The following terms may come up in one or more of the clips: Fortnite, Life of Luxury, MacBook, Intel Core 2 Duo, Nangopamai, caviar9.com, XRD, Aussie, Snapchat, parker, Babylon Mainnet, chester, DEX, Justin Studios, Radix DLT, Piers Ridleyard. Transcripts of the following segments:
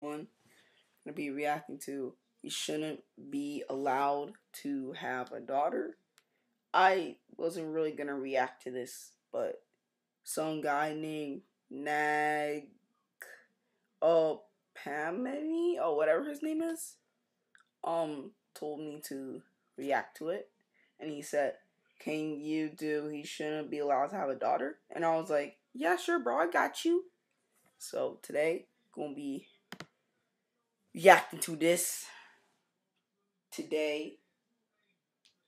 going to be reacting to, you shouldn't be allowed to have a daughter. I wasn't really going to react to this, but some guy named Nangopamai, or whatever his name is, told me to react to it. And he said, can you do, he shouldn't be allowed to have a daughter? And I was like, yeah, sure, bro, I got you. So today, gonna be reacting to this today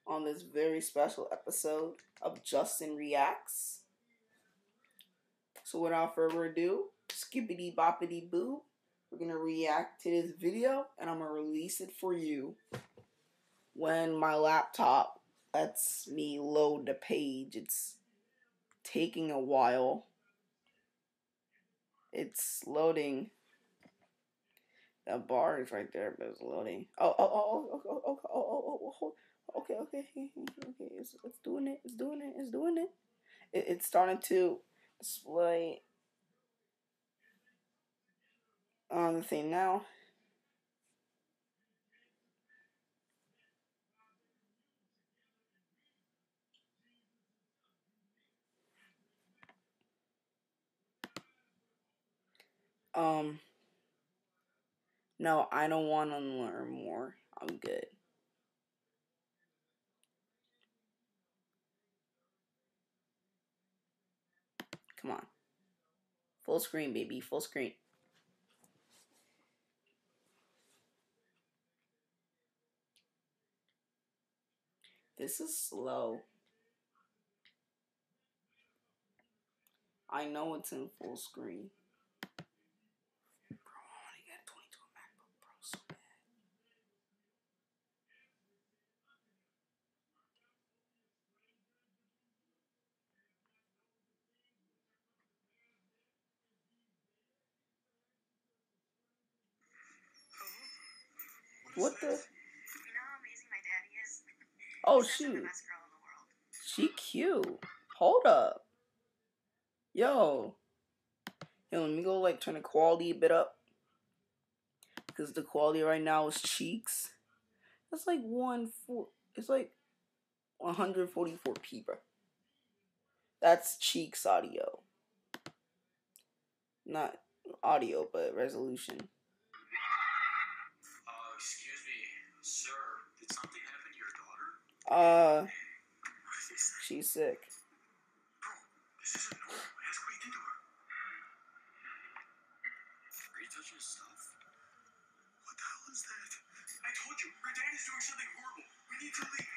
on this very special episode of Justin Reacts. So without further ado, skippity boppity boo, we're gonna react to this video and I'm gonna release it for you when my laptop lets me load the page. It's taking a while. It's loading. That bar is right there, but it's loading. Okay. It's doing it. It's starting to display on the thing now. No, I don't want to learn more. I'm good. Come on. Full screen, baby. Full screen. This is slow. I know it's in full screen. What the? You know how amazing my daddy is? Oh, shoot. The best girl in the world. She cute. Hold up. Yo. Let me go, turn the quality a bit up. Because the quality right now is cheeks. That's like 144p, bro. That's cheeks audio. Not audio, but resolution. She's sick. Bro, this isn't normal. Ask what you did to her. Are you touching his stuff? What the hell is that? I told you, her dad is doing something horrible. We need to leave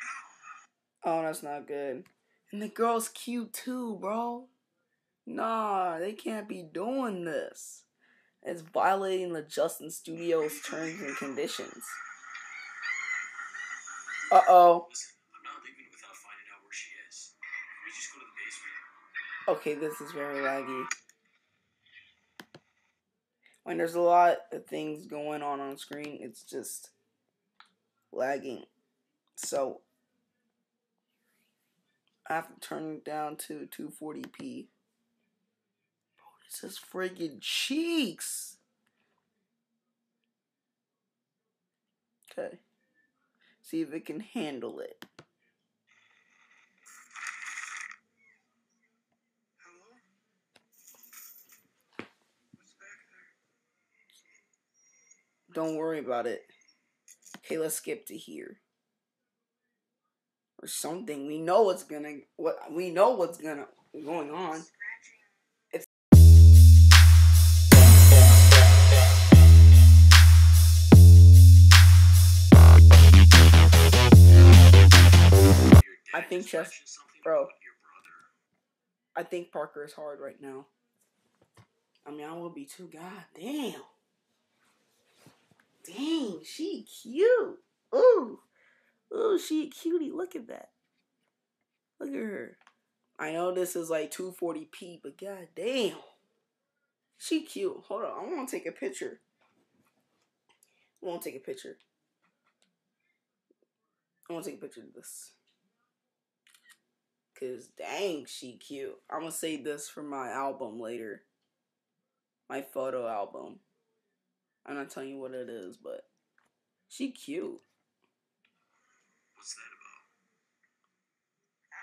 now. Oh, that's not good. And the girl's cute too, bro. Nah, they can't be doing this. It's violating the Justin Studios terms and conditions. Uh-oh. Okay, this is very laggy. When there's a lot of things going on screen, it's just lagging. So, I have to turn it down to 240p. Bro, this is friggin' cheeks! Okay. See if it can handle it. Don't worry about it. Okay, let's skip to here. Or something. We know what's gonna going on. It's I think Chester, bro. I think Parker is hard right now. I mean, I will be too. God damn. Dang, she cute. Ooh, she a cutie. Look at that. Look at her. I know this is like 240p, but god damn. She cute. Hold on. I want to take a picture. I want to take a picture of this. Because dang, she cute. I'm going to save this for my album later. My photo album. I'm not telling you what it is, but she cute. What's that about?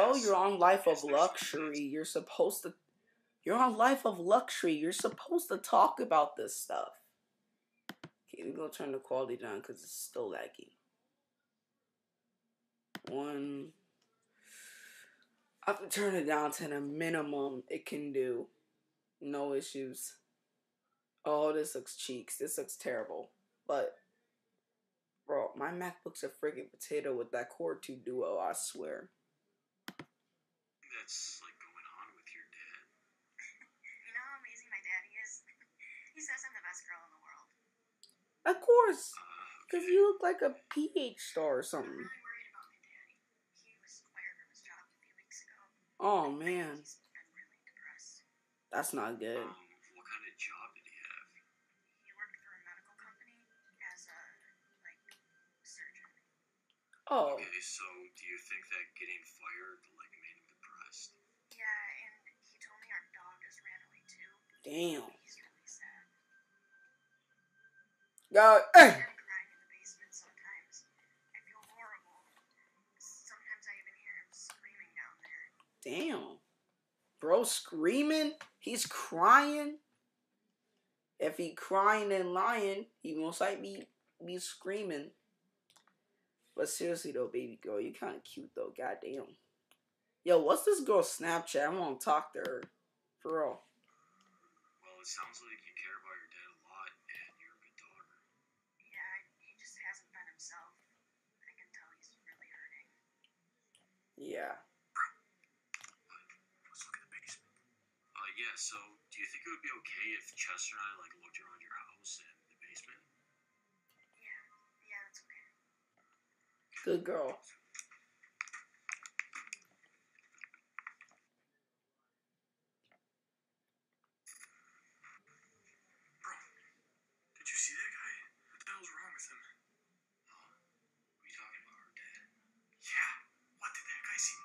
I'm not supposed to talk about that. Well, yes. You're on Life of Luxury. You're supposed to. You're on Life of Luxury. You're supposed to talk about this stuff. Okay, we're gonna turn the quality down because it's still laggy. One. I have to turn it down to the minimum it can do. No issues. Oh, this looks cheeks. This looks terrible. But, bro, my MacBook's a friggin' potato with that Core 2 Duo, I swear. That's like going on with your dad. You know how amazing my daddy is? He says I'm the best girl in the world. Of course. Because you look like a PH star or something. Oh man, that's not good. What kind of job did he have? He worked for a medical company as a surgeon. Oh. Okay, so do you think that getting fired made him depressed? Yeah, and he told me our dog just ran away too. Damn. He's really sad. Hey. Damn. Bro screaming. He's crying. If he crying and lying, he most likely be screaming. But seriously though, baby girl, you kind of cute though. Goddamn. Yo, what's this girl's Snapchat? I want to talk to her. For real. Well, it sounds like you care about your dad a lot and you're a good daughter. Yeah, he just hasn't been himself. I can tell he's really hurting. Yeah. Yeah, so do you think it would be okay if Chester and I looked around your house and the basement? Yeah, that's okay. Good girl. Bro, did you see that guy? What the hell's wrong with him? No, we talking about our dad. Yeah, what did that guy see?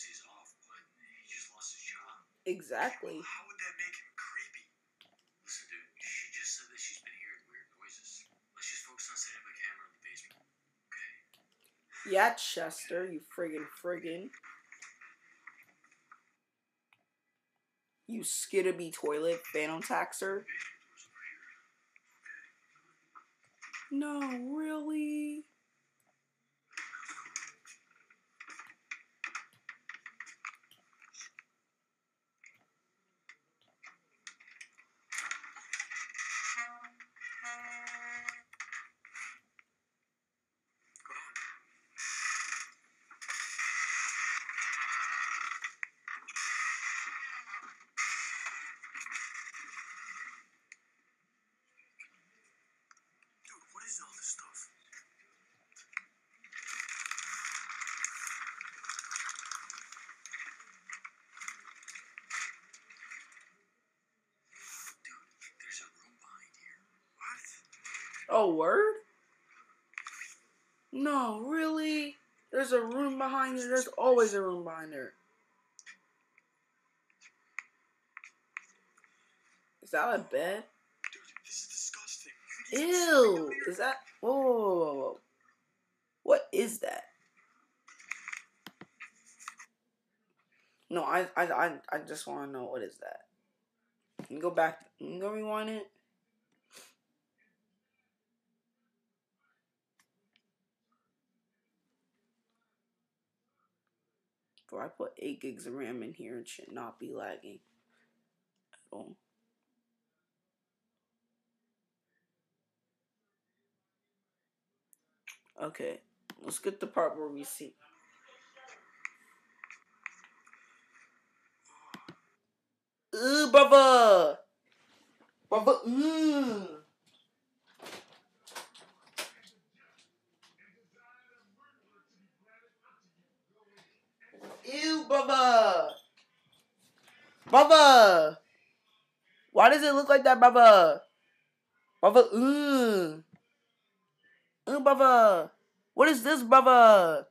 He's off, but he just lost his job. Exactly. How would that make him creepy? Listen, dude, she just said that she's been hearing weird noises. Let's just focus on setting up a camera in the basement, okay? Yeah, Chester, you friggin'. You skidabee toilet phantom taxer. No, really? Oh, word? No, really? There's a room behind there. There's always a room behind there. Is that a bed? Dude, this is disgusting. Ew. Is that... Whoa. What is that? No, I just want to know what is that. Can you go back? Can you go rewind it? Bro, I put 8 gigs of RAM in here and should not be lagging at all. Okay, let's get the part where we see. Ooh, brother! Brother, ooh! Ew, brother. Brother. Why does it look like that, brother? Brother, ooh. Ooh, brother. What is this, brother?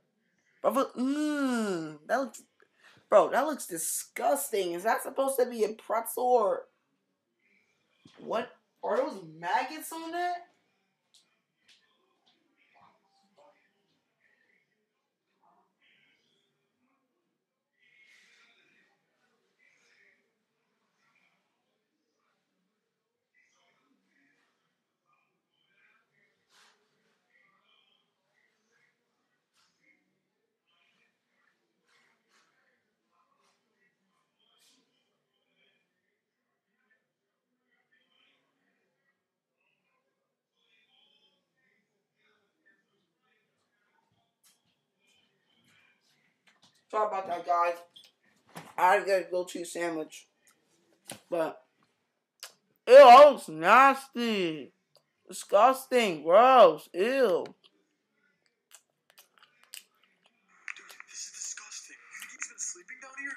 Brother, ooh. That looks... Bro, that looks disgusting. Is that supposed to be a pretzel or... What? Are those maggots on that? Sorry about that, guys. I got a grilled cheese sandwich. But ew, that looks nasty. Disgusting. Gross. Ew. Dude, this is disgusting. He's been sleeping down here?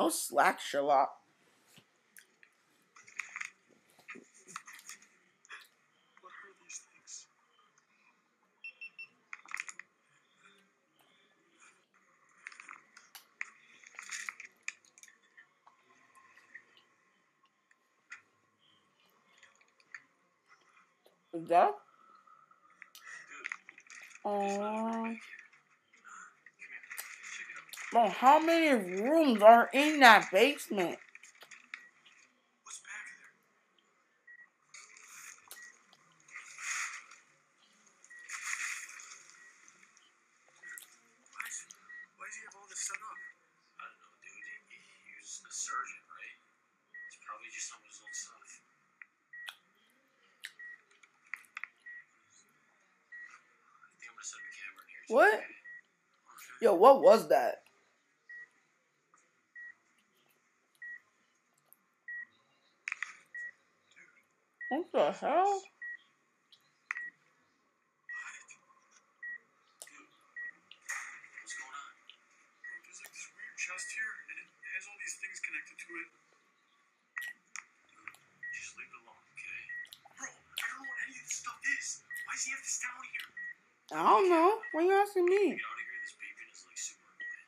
No slack, Sherlock. What are these things? Is that? Aww. Bro, how many rooms are in that basement? What's back there? Why does he have all this set up? I don't know, dude. He was a surgeon, right? It's probably just some of his old stuff. What? Yo, what was that? What the hell? What's going on? There's like this weird chest here, and it has all these things connected to it. Dude, just leave it alone, okay? Bro, I don't know what any of this stuff is. Why does he have this down here? I don't know. Why are you asking me? Get out of here. This beacon is like super annoying.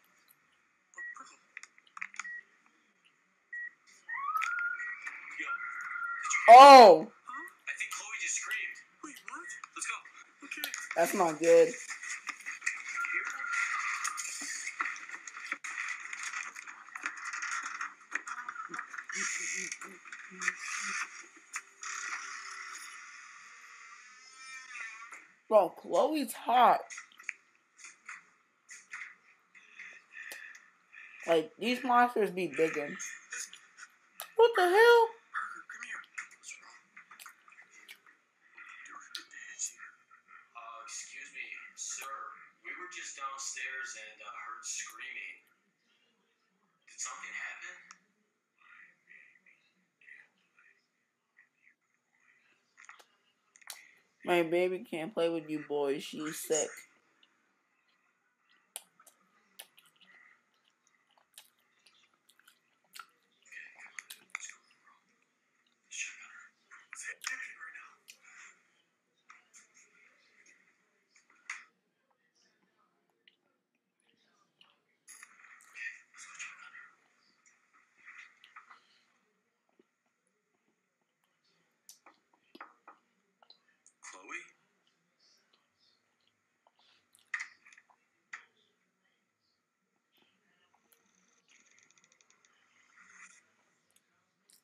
Yo, did you hear that? Huh? I think Chloe just screamed. Wait, what? Let's go. Okay. That's not good. Bro, Chloe's hot. Like, these monsters be biggin'. What the hell? Excuse me, sir. We were just downstairs and heard screaming. Did something happen? My baby can't play with you boys. She's sick.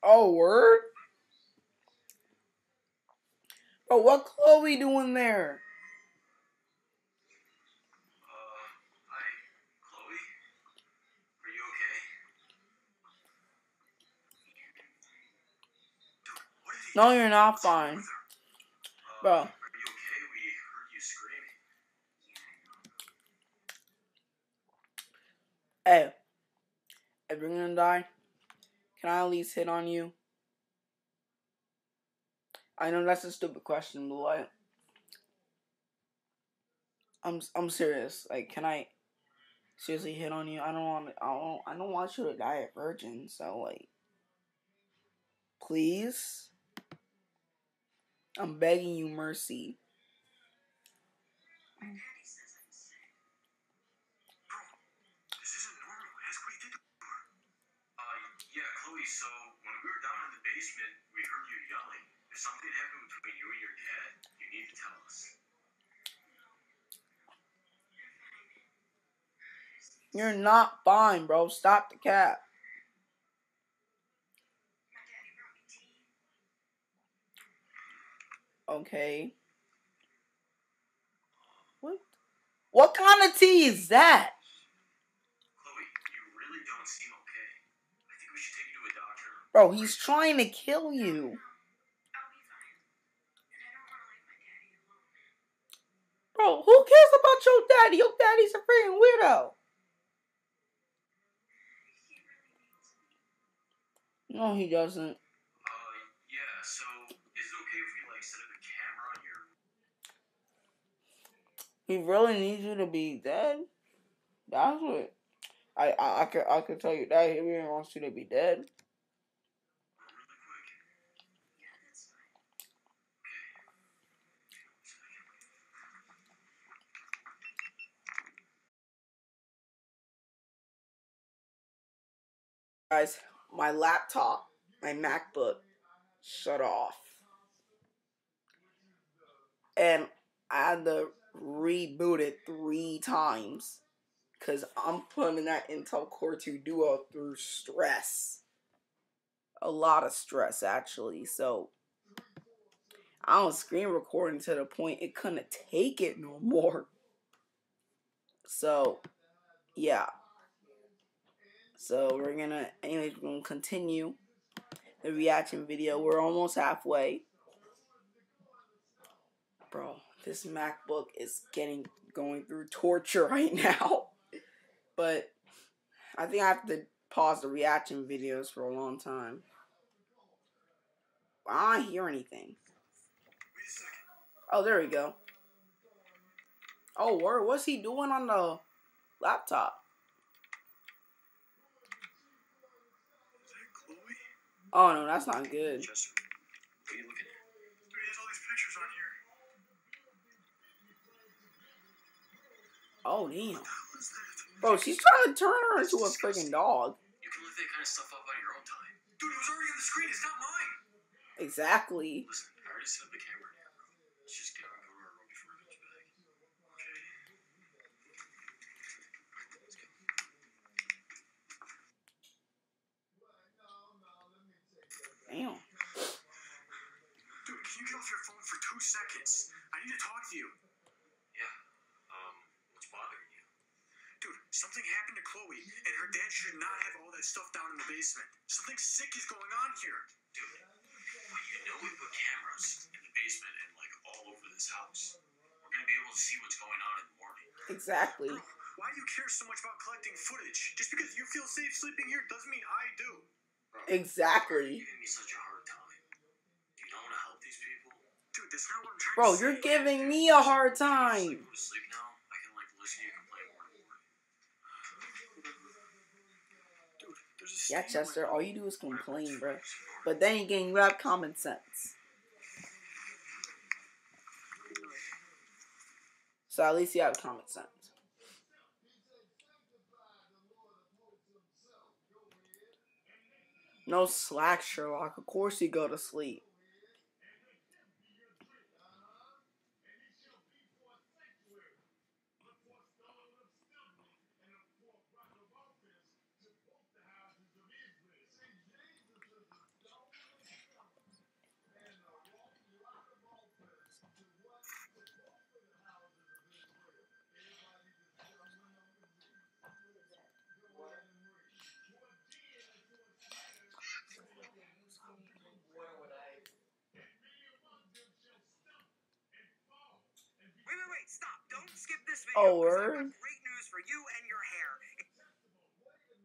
Oh, word? Bro, what Chloe doing there? Hi, Chloe? Are you okay? No, you're not fine. Bro. Are you okay? We heard you screaming. Hey. If you're gonna die, can I at least hit on you? I know that's a stupid question, but like, I'm serious. Like, can I seriously hit on you? I don't want you to die a virgin. So like, please, I'm begging you, mercy. Bro, this isn't normal. Ask If something happened between you and your dad, you need to tell us. You're not fine, bro. Stop the cap. Okay. What kind of tea is that? Chloe, you really don't seem okay. I think we should take you to a doctor. Bro, he's trying to kill you. Bro, who cares about your daddy? Your daddy's a freaking weirdo. No, he doesn't. Yeah, so is it okay if we, like, set up a camera on your... He really needs you to be dead? That's what... I could tell you that. He really wants you to be dead. Really quick. Yeah, that's fine. Guys, my laptop, my MacBook, shut off. And I had to reboot it 3 times because I'm putting that Intel Core 2 Duo through stress. A lot of stress, actually. So I was screen recording to the point it couldn't take it no more. So, yeah. So we're gonna, anyways, we're gonna continue the reaction video. We're almost halfway. Bro, this MacBook is going through torture right now. But I think I have to pause the reaction videos for a long time. I don't hear anything. Oh, there we go. Oh, word, what's he doing on the laptop? Oh no, that's not good. Chester, what are you looking at? He has all these pictures on here. Oh damn. What the hell is that? Bro, she's trying to turn her into a freaking dog. You can look that kind of stuff up on your own time. Dude, it was already on the screen, it's not mine. Exactly. Listen, I already set up the camera. Let's just get out of our room before it comes back. Okay. Let's go. Damn. Dude, can you get off your phone for 2 seconds? I need to talk to you. Yeah. What's bothering you? Dude, something happened to Chloe, and her dad should not have all that stuff down in the basement. Something sick is going on here. Dude, well, you know we put cameras in the basement and, like, all over this house. We're gonna be able to see what's going on in the morning. Exactly. Bro, why do you care so much about collecting footage? Just because you feel safe sleeping here doesn't mean I do. Exactly. You're giving me such a hard time. You don't want to help these people? Dude, that's not what I'm trying to say. Bro, you're giving me a hard time. If you go to sleep now, I can, like, listen to you complain more and more. Dude, there's a... Yeah, Chester, all you do is complain, bro. But then again, you have common sense. So at least you have common sense. No slack, Sherlock. Of course you go to sleep. Oh, word. Great news for you and your hair.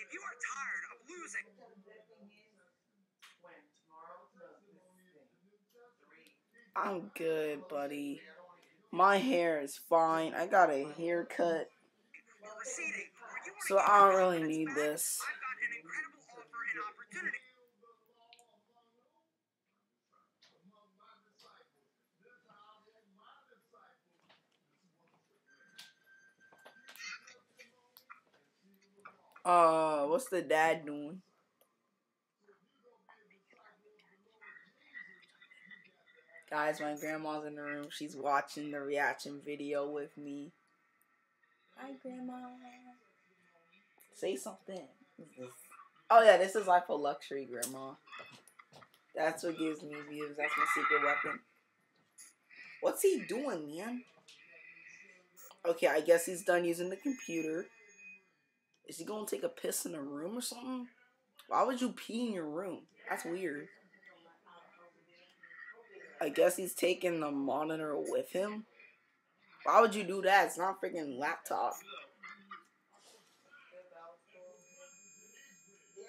If you are tired of losing, I'm good, buddy. My hair is fine. I got a haircut, so I don't really need this. I've got an incredible offer and opportunity. What's the dad doing? Guys, my grandma's in the room. She's watching the reaction video with me. Hi, Grandma. Say something. Oh, yeah, this is Life of Luxury, Grandma. That's what gives me views. That's my secret weapon. What's he doing, man? Okay, I guess he's done using the computer. Is he gonna take a piss in the room or something? Why would you pee in your room? That's weird. I guess he's taking the monitor with him. Why would you do that? It's not a freaking laptop.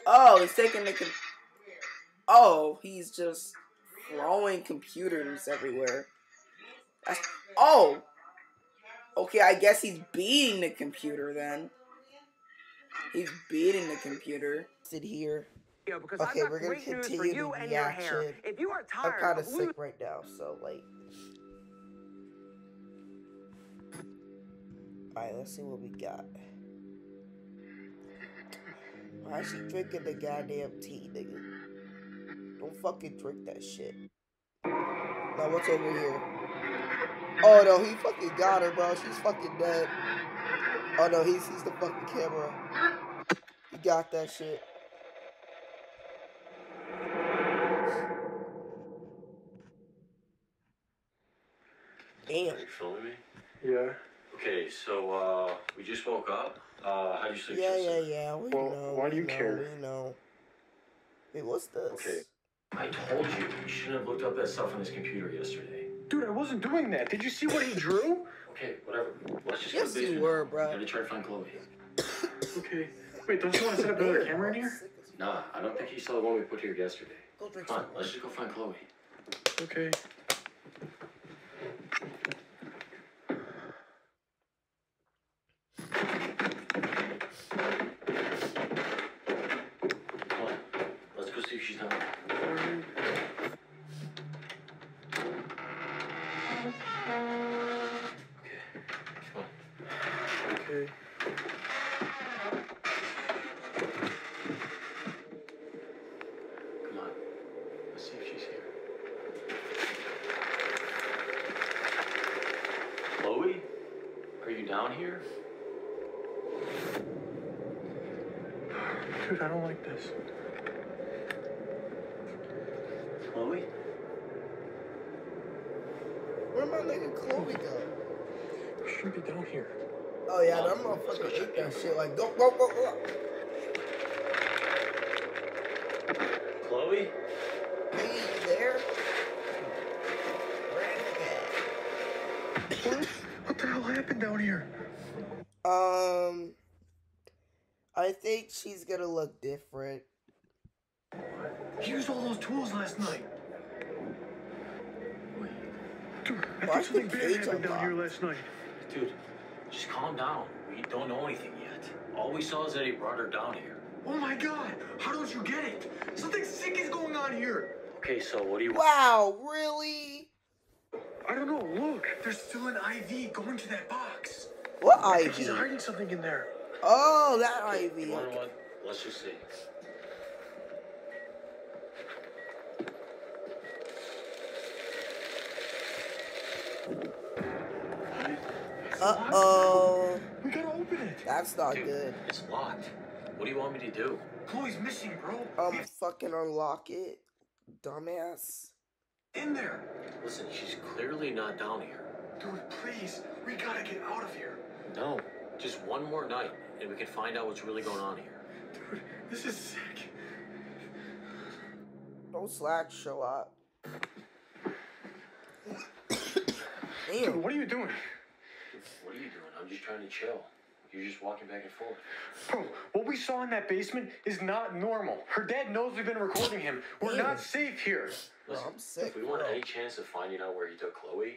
Oh, he's taking the... Oh, he's just throwing computers everywhere. That's... Oh! Okay, I guess he's beating the computer then. He's beating the computer. Sit here. Because okay, we're gonna continue you the reaction. If you are tired, I'm kind of sick right now, so like. All right, let's see what we got. Why is she drinking the goddamn tea, nigga? Don't fucking drink that shit. Now what's over here? Oh no, he fucking got her, bro. She's fucking dead. Oh no, he sees the fucking camera. He got that shit. Damn. Are you filming me? Yeah. Okay, so we just woke up. How do you sleep? Yeah. We know. Why do you care? We know. Wait, what's this? Okay. I told you, you shouldn't have looked up that stuff on his computer yesterday. Dude, I wasn't doing that. Did you see what he drew? Okay, whatever. Let's just go to the basement. Yes, you were, bro. I'm gonna try to find Chloe. Okay. Wait, don't you want to set up another camera in here? Nah, I don't think he saw the one we put here yesterday. Go drink some. Come on, let's just go find Chloe. Okay. Down here? Dude, I don't like this. Chloe? Where my nigga Chloe go? She should be down here. Oh yeah, that motherfucker ate that shit. Like, go. Chloe? Are you there? Where is that? What the hell happened down here? I think she's gonna look different. He used all those tools last night. Wait. Dude, I think something bad happened down here last night. Dude, just calm down. We don't know anything yet. All we saw is that he brought her down here. Oh my god, how don't you get it? Something sick is going on here. Okay, so what do you want? Wow, really? I don't know, look. There's still an IV going to that box. What I IV? She's hiding something in there. Oh, that IV. You want one? Let's just see. Uh-oh. We gotta open it. That's not good. It's locked. What do you want me to do? Chloe's missing, bro. Fucking unlock it, dumbass. In there. Listen, she's clearly not down here. Dude, please, we gotta get out of here. No, just one more night, and we can find out what's really going on here. Dude, this is sick. Don't slack, show up. Dude, what are you doing? What are you doing? I'm just trying to chill. You're just walking back and forth. Bro, what we saw in that basement is not normal. Her dad knows we've been recording him. We're not safe here. Listen, bro, I'm sick, if we want any chance of finding out where he took Chloe,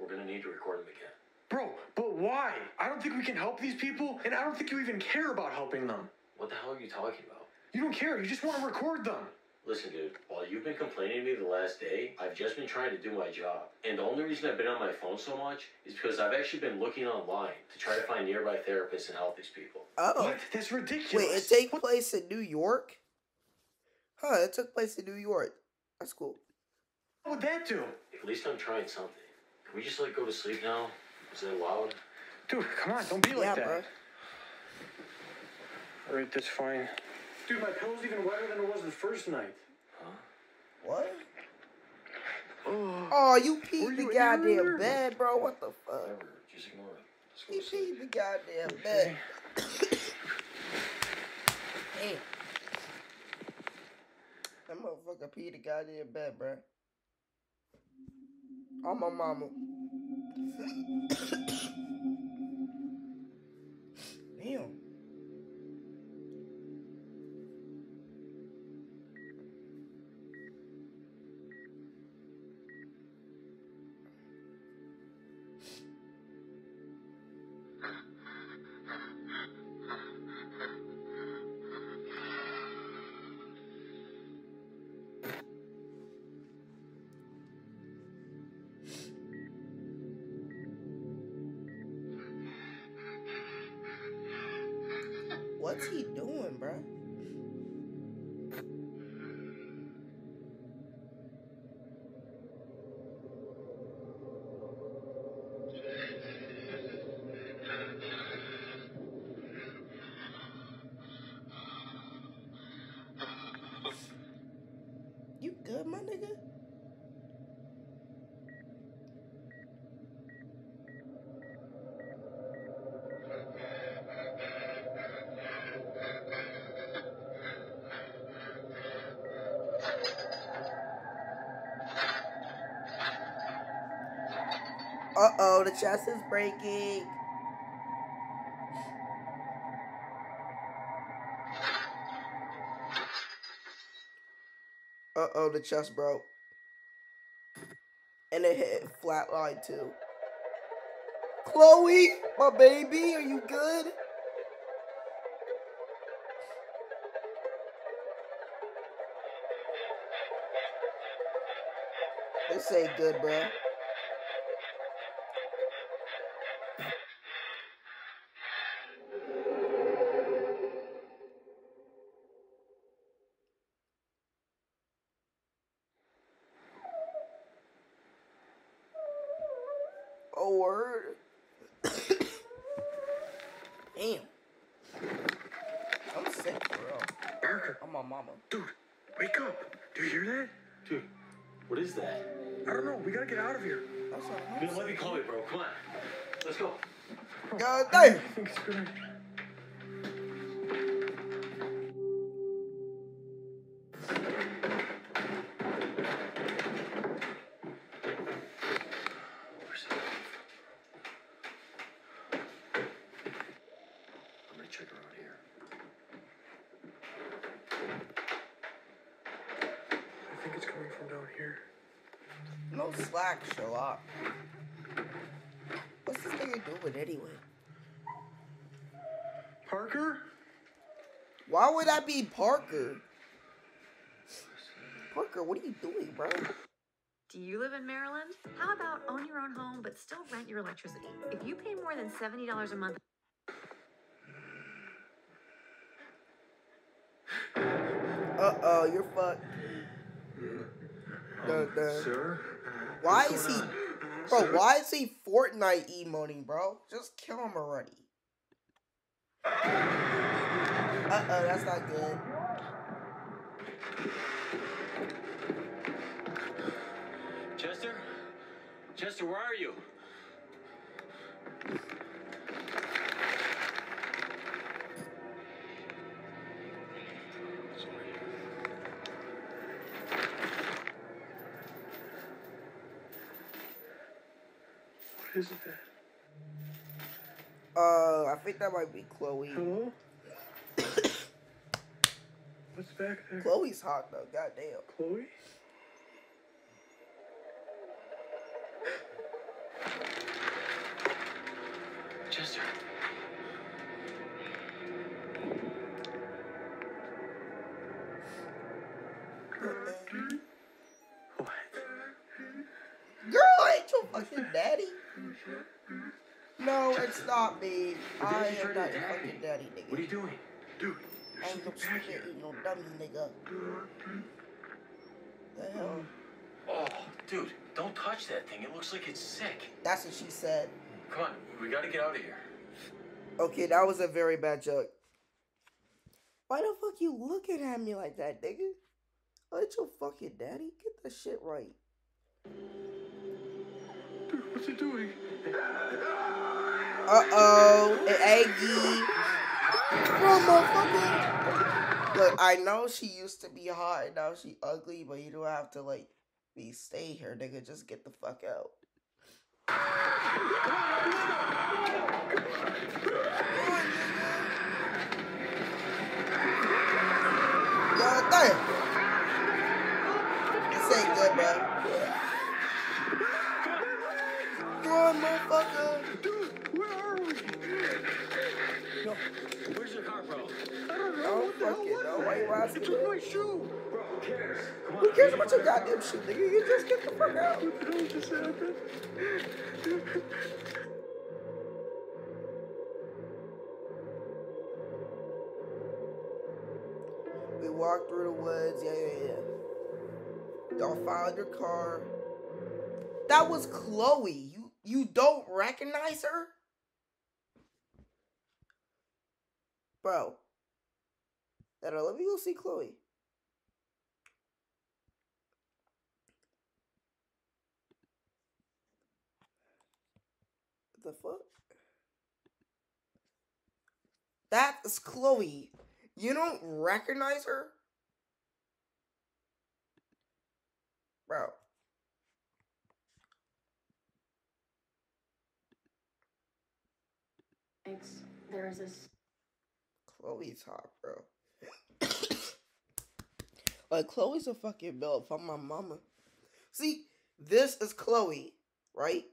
we're going to need to record him again. Bro, but why? I don't think we can help these people, and I don't think you even care about helping them. What the hell are you talking about? You don't care. You just want to record them. Listen, dude, while you've been complaining to me the last day, I've just been trying to do my job. And the only reason I've been on my phone so much is because I've actually been looking online to try to find nearby therapists and help these people. Oh. What? That's ridiculous. Wait, it took place in New York? Huh, it took place in New York. That's cool. What would that do? At least I'm trying something. Can we just, like, go to sleep now? Is it loud? Dude, come on, don't be like that. Bro. Alright, that's fine. Dude, my pillow's even wetter than it was the first night. Huh? What? Oh, you peed the goddamn bed, bro. What the fuck? Whatever. Just ignore it. You peed the goddamn bed. Damn. That motherfucker peed the goddamn bed, bro. I'm my mama. Damn. What's he doing, bro? You good, my nigga? Uh-oh, the chest is breaking. Uh-oh, the chest broke. And it hit flatline too. Chloe, my baby, are you good? This ain't good, bro. Oh, word. Damn. I'm sick, bro. Parker. I'm my mama. Dude, wake up. Do you hear that? Dude, what is that? I don't know. We gotta get out of here. That's all right. Dude, let me call it, bro. Come on. Let's go. God damn. No slack, show up. What's this thing you're doing anyway? Parker? Why would that be Parker? Parker, what are you doing, bro? Do you live in Maryland? How about own your own home but still rent your electricity? If you pay more than $70 a month... Uh-oh, you're fucked. Sir? Why is he... Bro, sir? Why is he Fortnite emoting, bro? Just kill him already. Uh-oh, that's not good. Chester? Chester, where are you? What is that? I think that might be Chloe. Hello? What's back there? Chloe's hot though, goddamn. Chloe? Chester. What? Girl, ain't your fucking daddy? No, it's not me. I am not your fucking daddy, nigga. What are you doing? Dude, I ain't no shit, no dummy, nigga. The hell? Oh, dude. Don't touch that thing. It looks like it's sick. That's what she said. Come on, we gotta get out of here. Okay, that was a very bad joke. Why the fuck you looking at me like that, nigga? Oh, it's your fucking daddy. Get that shit right. Dude, what's it doing? Uh-oh, an Aggie. Bro, motherfucker. Look, I know she used to be hot and now she ugly, but you don't have to, like, be stay here, nigga. Just get the fuck out. Yo, damn. This ain't good, bro. Run, motherfucker. Dude, where are we? No, where's your car, bro? I don't know. Oh, why it took my shoe. Bro, who cares? Come on, who cares about your goddamn shoe, nigga? You just get the fuck out. What just happened? We walked through the woods. Yeah. Y'all found your car. That was Chloe. You don't recognize her? Bro. Let me go see Chloe. What the fuck? That's Chloe. You don't recognize her? Bro. Thanks. There is this. Chloe's hot, bro. Like, Chloe's a fucking build for my mama. See, this is Chloe, right?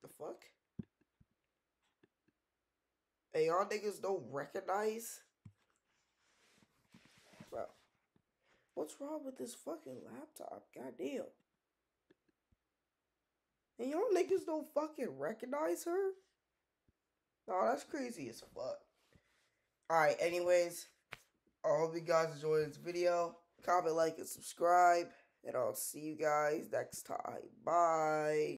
The fuck? And y'all niggas don't recognize? Bro. What's wrong with this fucking laptop? Goddamn. And y'all niggas don't fucking recognize her? Nah, that's crazy as fuck. Alright, anyways. I hope you guys enjoyed this video. Comment, like, and subscribe. And I'll see you guys next time. Bye.